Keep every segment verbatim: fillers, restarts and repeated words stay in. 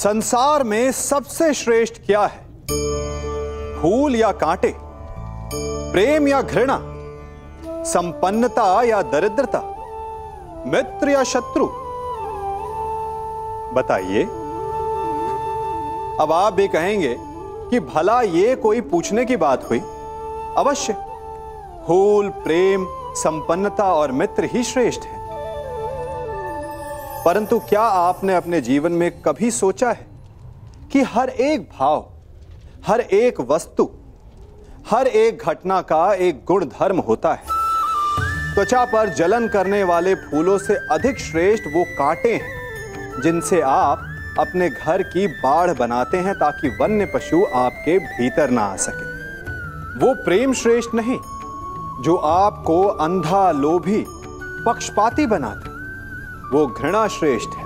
संसार में सबसे श्रेष्ठ क्या है? फूल या कांटे, प्रेम या घृणा, संपन्नता या दरिद्रता, मित्र या शत्रु? बताइए। अब आप भी कहेंगे कि भला ये कोई पूछने की बात हुई? अवश्य, फूल, प्रेम, संपन्नता और मित्र ही श्रेष्ठ है। परंतु क्या आपने अपने जीवन में कभी सोचा है कि हर एक भाव, हर एक वस्तु, हर एक घटना का एक गुणधर्म होता है? त्वचा पर जलन करने वाले फूलों से अधिक श्रेष्ठ वो कांटे हैं जिनसे आप अपने घर की बाड़ बनाते हैं ताकि वन्य पशु आपके भीतर ना आ सके। वो प्रेम श्रेष्ठ नहीं जो आपको अंधा, लोभी, पक्षपाती बनाते। वो घृणा श्रेष्ठ है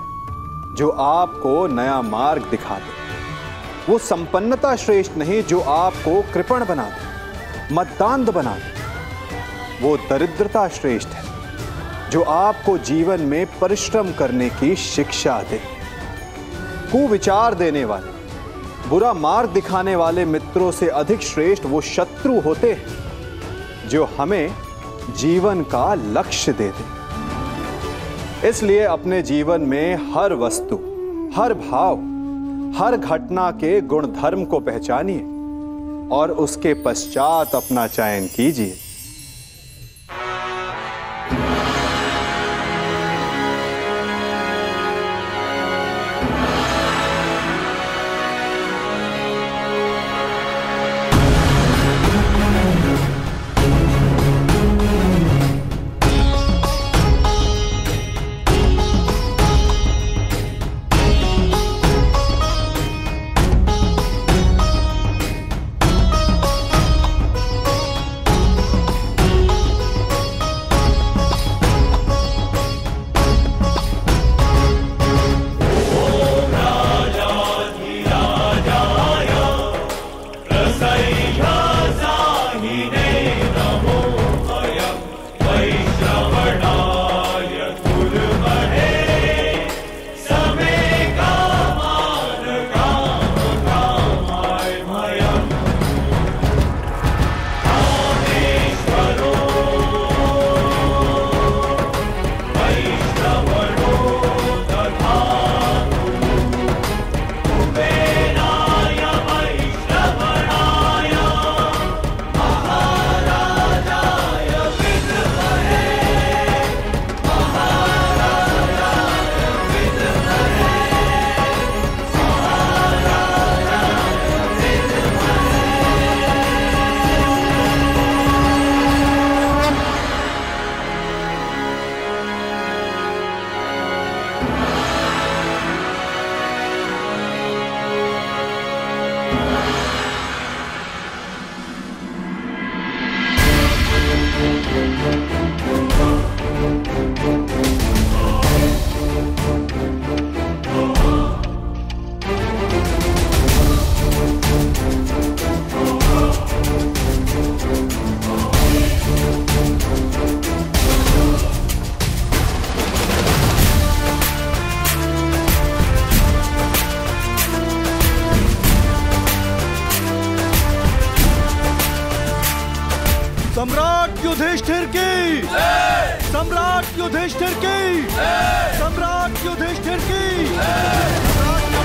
जो आपको नया मार्ग दिखाते। वो संपन्नता श्रेष्ठ नहीं जो आपको कृपण बना दे, मतदान बना दे। वो दरिद्रता श्रेष्ठ है जो आपको जीवन में परिश्रम करने की शिक्षा दे। कुविचार देने वाले, बुरा मार्ग दिखाने वाले मित्रों से अधिक श्रेष्ठ वो शत्रु होते हैं जो हमें जीवन का लक्ष्य दे दे। इसलिए अपने जीवन में हर वस्तु, हर भाव, हर घटना के गुणधर्म को पहचानिए और उसके पश्चात अपना चयन कीजिए। सम्राट युधिष्ठिर की जय, सम्राट युधिष्ठिर की जय, सम्राट युधिष्ठिर की जय, सम्राट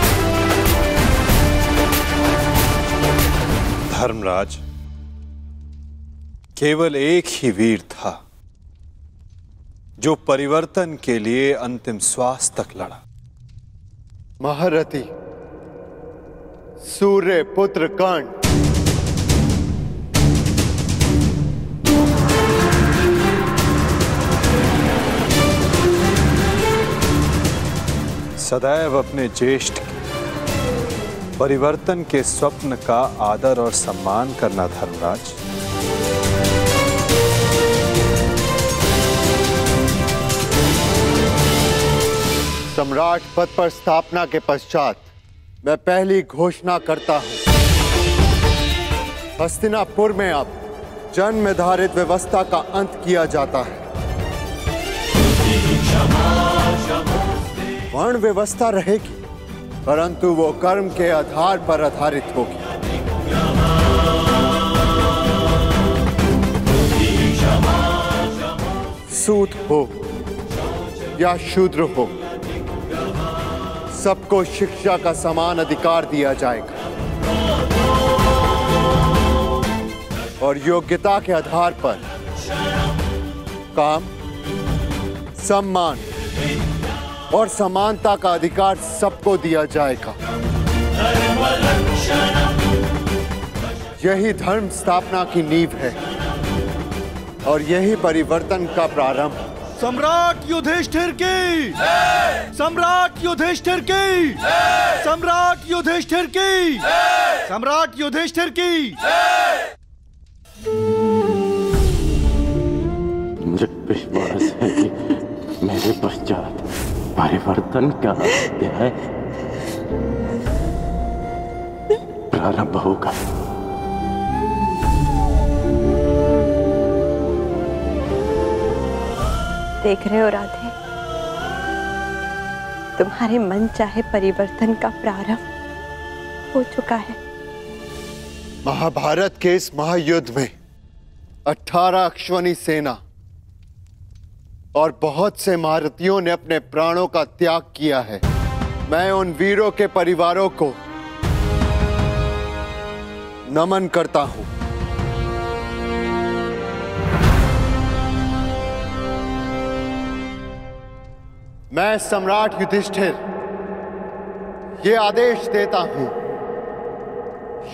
युधिष्ठिर की जय। धर्मराज केवल एक ही वीर था जो परिवर्तन के लिए अंतिम श्वास तक लड़ा। महारथी सूर्यपुत्र कर्ण, सदैव अपने ज्येष्ठ के परिवर्तन के स्वप्न का आदर और सम्मान करना। धर्मराज, सम्राट पद पर स्थापना के पश्चात मैं पहली घोषणा करता हूं, हस्तिनापुर में अब जन्मधारित व्यवस्था का अंत किया जाता है। वर्ण व्यवस्था रहेगी, परंतु वो कर्म के आधार पर आधारित होगी। सूद हो या शूद्र हो, सबको शिक्षा का समान अधिकार दिया जाएगा और योग्यता के आधार पर काम, सम्मान और समानता का अधिकार सबको दिया जाएगा। यही धर्म स्थापना की नींव है और यही परिवर्तन का प्रारंभ। सम्राट युधिष्ठिर की जय, सम्राट युधिष्ठिर की जय, सम्राट युधिष्ठिर की जय, सम्राट युधिष्ठिर की जय। मुझे विश्वास है कि मेरे पश्चात परिवर्तन का यह प्रारंभ होगा। देख रहे हो राधे, तुम्हारे मन चाहे परिवर्तन का प्रारंभ हो चुका है। महाभारत के इस महायुद्ध में अठारह अक्षौणी सेना और बहुत से महारथियों ने अपने प्राणों का त्याग किया है। मैं उन वीरों के परिवारों को नमन करता हूं। मैं सम्राट युधिष्ठिर ये आदेश देता हूं,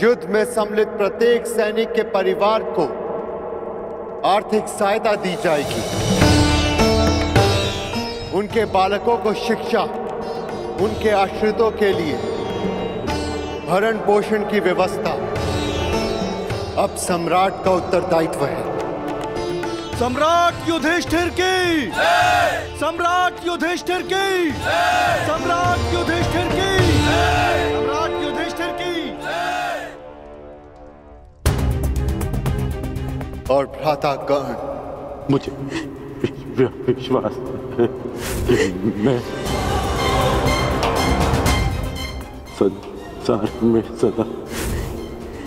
युद्ध में सम्मिलित प्रत्येक सैनिक के परिवार को आर्थिक सहायता दी जाएगी। उनके बालकों को शिक्षा, उनके आश्रितों के लिए भरण पोषण की व्यवस्था अब सम्राट का उत्तरदायित्व है। सम्राट युधिष्ठिर की जय, सम्राट युधिष्ठिर की जय, सम्राट युधिष्ठिर की जय, सम्राट युधिष्ठिर की जय। और भ्राता कर्ण, मुझे विश्वास है कि मैं संसार में सदा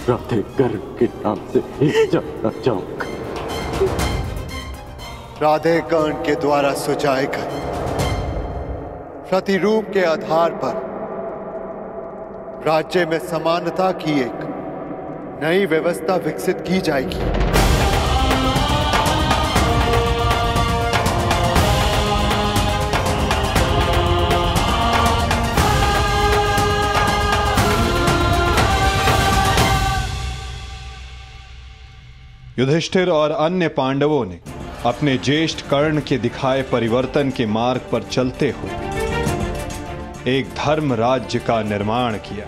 राधे कर्ण के नाम से ही जाना चाहूंगा। राधे कर्ण के द्वारा सुझाए गए प्रतिरूप के आधार पर राज्य में समानता की एक नई व्यवस्था विकसित की जाएगी। युधिष्ठिर और अन्य पांडवों ने अपने ज्येष्ठ कर्ण के दिखाए परिवर्तन के मार्ग पर चलते हुए एक धर्म राज्य का निर्माण किया।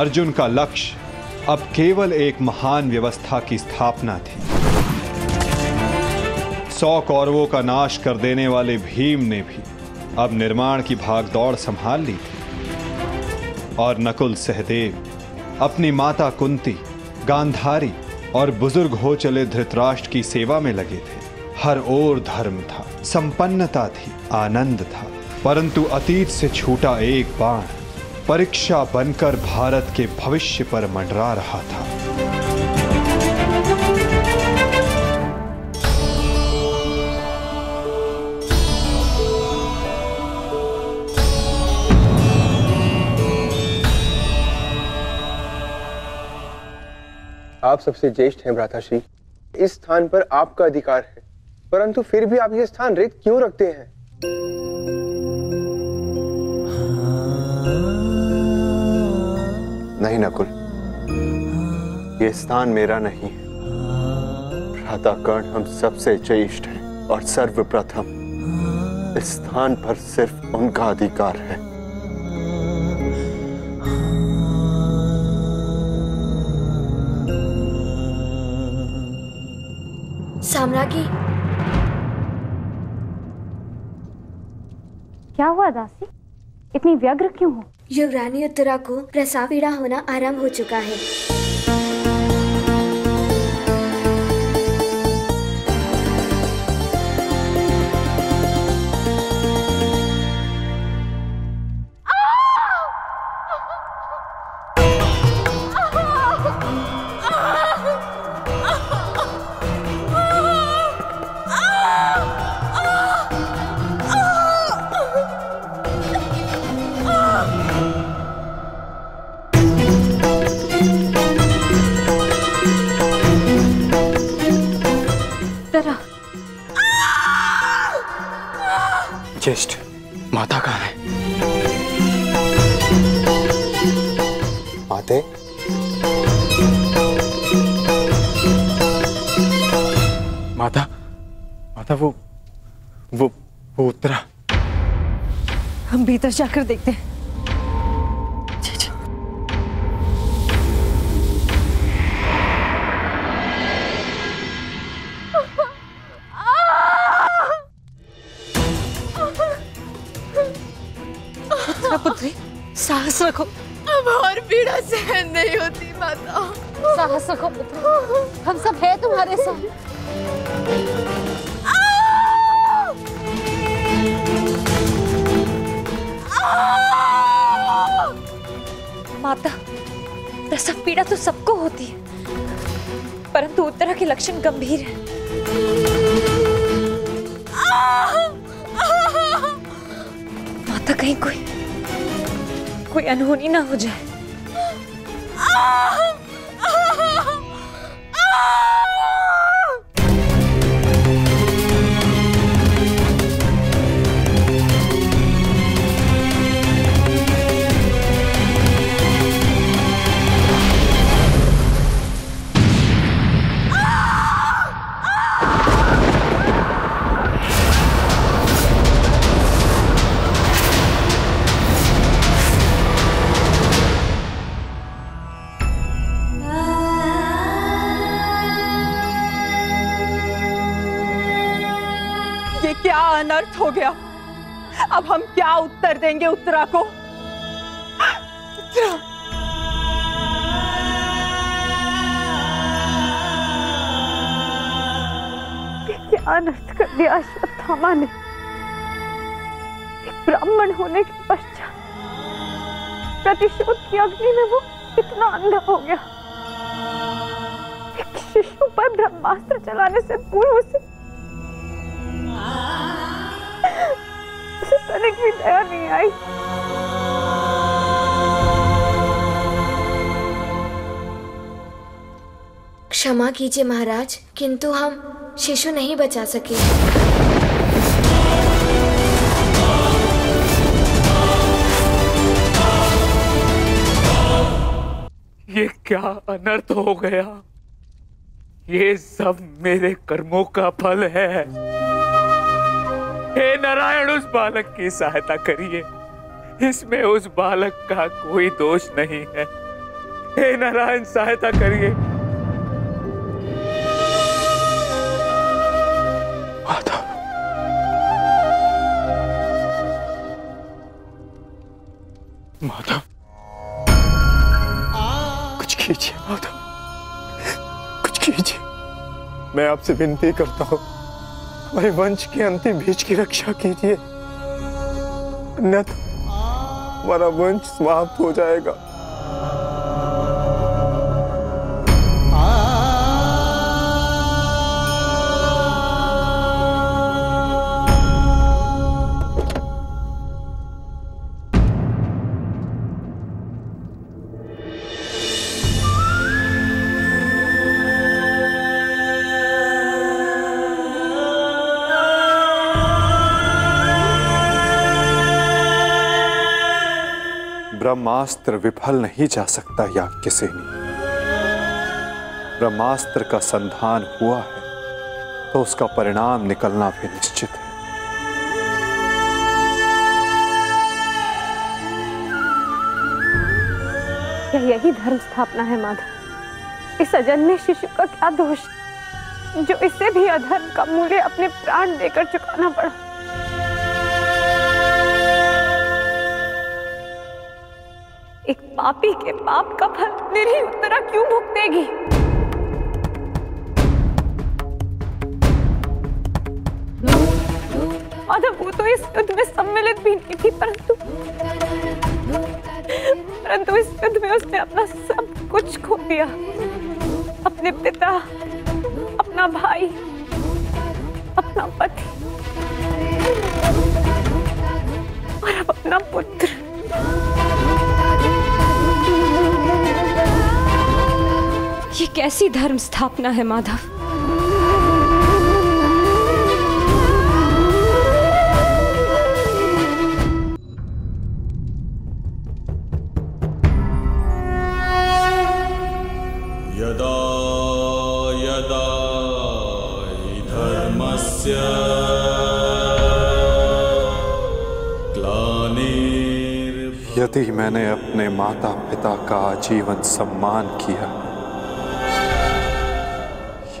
अर्जुन का लक्ष्य अब केवल एक महान व्यवस्था की स्थापना थी। सौ कौरवों का नाश कर देने वाले भीम ने भी अब निर्माण की भागदौड़ संभाल ली थी और नकुल सहदेव अपनी माता कुंती, गांधारी और बुजुर्ग हो चले धृतराष्ट्र की सेवा में लगे थे। हर ओर धर्म था, संपन्नता थी, आनंद था, परंतु अतीत से छूटा एक बाण परीक्षा बनकर भारत के भविष्य पर मंडरा रहा था। आप सबसे ज्येष्ठ हैं भ्राताश्री, इस स्थान पर आपका अधिकार है, परंतु फिर भी आप ये स्थान रिक्त क्यों रखते हैं? नहीं नकुल, ये स्थान मेरा नहीं है। भ्राता कर्ण हम सबसे ज्येष्ठ हैं और सर्वप्रथम इस स्थान पर सिर्फ उनका अधिकार है। साम्राज्ञी, क्या हुआ दासी, इतनी व्यग्र क्यों हो? युवरानी उत्तरा को प्रसव पीड़ा होना आरंभ हो चुका है। वशिष्ठ, माता कहाँ है? माते, माता, माता वो वो वो उत्तरा। हम भीतर जाकर देखते हैं। पुत्री, साहस रखो, अब और पीड़ा सहन नहीं होती माता। साहस रखो पुत्री, हम सब है तुम्हारे साथ। माता, प्रसव पीड़ा तो सबको होती है, परंतु उत्तरा के लक्षण गंभीर है। माता, कहीं कोई कोई अनहोनी ना हो जाए। अनर्थ हो गया। अब हम क्या उत्तर देंगे उत्तरा को? उत्तरा, क्या अनर्थ कर दिया अश्वत्थामा ने? एक ब्राह्मण होने के पश्चात प्रतिशोध की अग्नि में वो कितना अंधा हो गया। एक शिशु पर ब्रह्मास्त्र चलाने से पूर्व उसे तनिक भी दया नहीं आई। क्षमा कीजिए महाराज, किंतु हम शिशु नहीं बचा सके। ये क्या अनर्थ हो गया? ये सब मेरे कर्मों का फल है। हे नारायण, उस बालक की सहायता करिए, इसमें उस बालक का कोई दोष नहीं है। हे नारायण, सहायता करिए। माता, माता, कुछ कीजिए माता, कुछ कीजिए। मैं आपसे विनती करता हूँ, हमारे वंश के अंतिम बीज की रक्षा कीजिए, अन्यथा हमारा वंश समाप्त हो जाएगा। ब्रह्मास्त्र विफल नहीं जा सकता याज्ञसेनी। ब्रह्मास्त्र का संधान हुआ है तो उसका परिणाम निकलना भी निश्चित है। यही धर्म स्थापना है माधव। इस अजन्मे शिशु का क्या दोष जो इसे भी अधर्म का मूल्य अपने प्राण देकर चुकाना पड़ा। एक पापी के पाप का फल निरीह उत्तरा क्यों भुगतेगी? माधव, वो तो इस युद्ध में सम्मिलित भी नहीं थी, परंतु परंतु इस युद्ध में उसने अपना सब कुछ खो दिया। अपने पिता, अपना भाई, अपना पति और अब अपना पुत्र। ये कैसी धर्म स्थापना है माधव? यदा यदा हि धर्मस्य ग्लानिर्भवति। यदि मैंने अपने माता पिता का आजीवन सम्मान किया,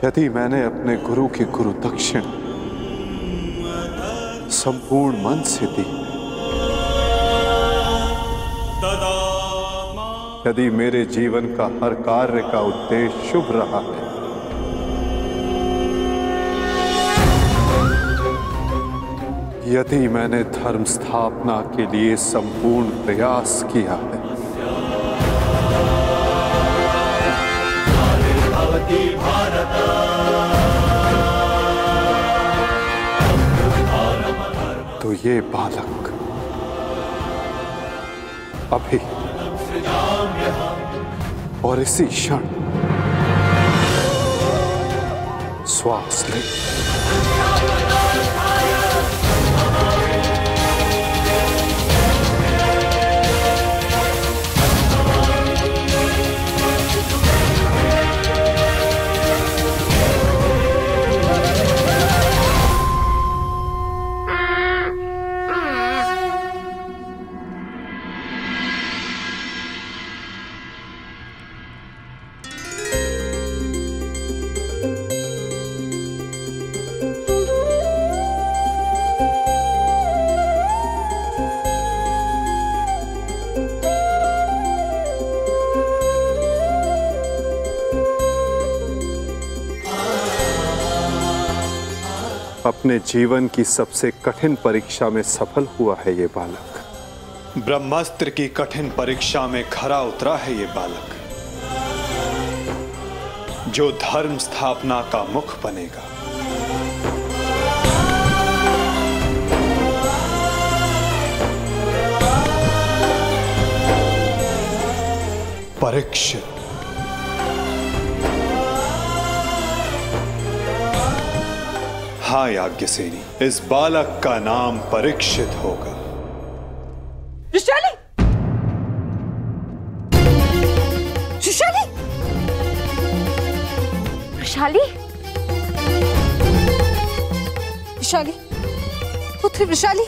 यदि मैंने अपने गुरु की गुरु दक्षिण संपूर्ण मन से दी, यदि मेरे जीवन का हर कार्य का उद्देश्य शुभ रहा है, यदि मैंने धर्म स्थापना के लिए संपूर्ण प्रयास किया है, तो ये बालक अभी और इसी क्षण श्वास ले अपने जीवन की सबसे कठिन परीक्षा में सफल हुआ है ये बालक। ब्रह्मास्त्र की कठिन परीक्षा में खरा उतरा है ये बालक, जो धर्म स्थापना का मुख बनेगा। परीक्षित, हाँ याज्ञसेनी, इस बालक का नाम परीक्षित होगा। वृषाली, वृषाली, वृषाली, वृषाली, पुत्री वृषाली।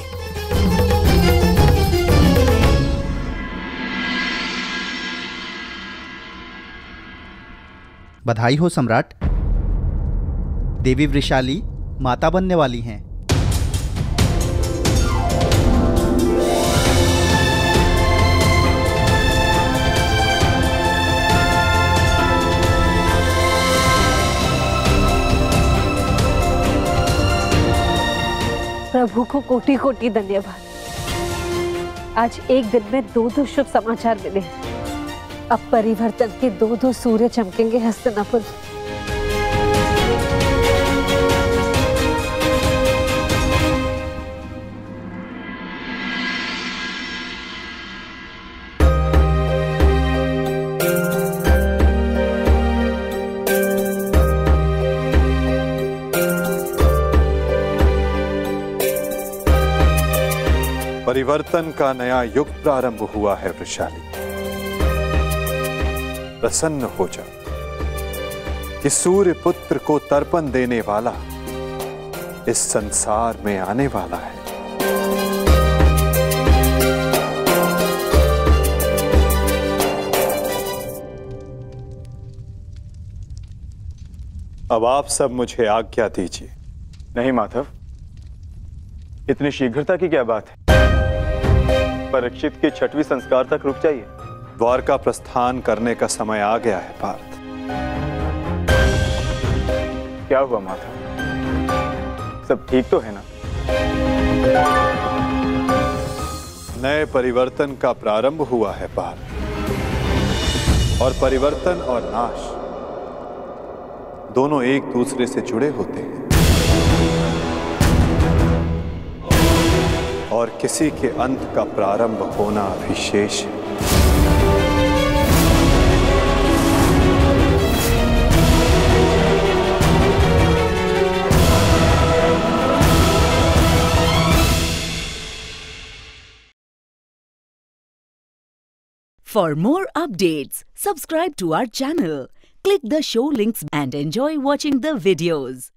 बधाई हो सम्राट, देवी वृषाली माता बनने वाली हैं। प्रभु को कोटि कोटि धन्यवाद, आज एक दिन में दो दो शुभ समाचार मिले। अब परिवर्तन के दो दो सूर्य चमकेंगे हस्तिनापुर। परिवर्तन का नया युग प्रारंभ हुआ है वृषाली, प्रसन्न हो जा कि सूर्य पुत्र को तर्पण देने वाला इस संसार में आने वाला है। अब आप सब मुझे आज्ञा दीजिए। नहीं माधव, इतनी शीघ्रता की क्या बात है? परीक्षित के छठवीं संस्कार तक रुक जाइए। द्वारका प्रस्थान करने का समय आ गया है पार्थ। क्या हुआ माता, सब ठीक तो है ना? नए परिवर्तन का प्रारंभ हुआ है पार्थ, और परिवर्तन और नाश दोनों एक दूसरे से जुड़े होते हैं, और किसी के अंत का प्रारंभ होना अभिशेष है। For more updates, subscribe to our channel. Click the show links and enjoy watching the videos.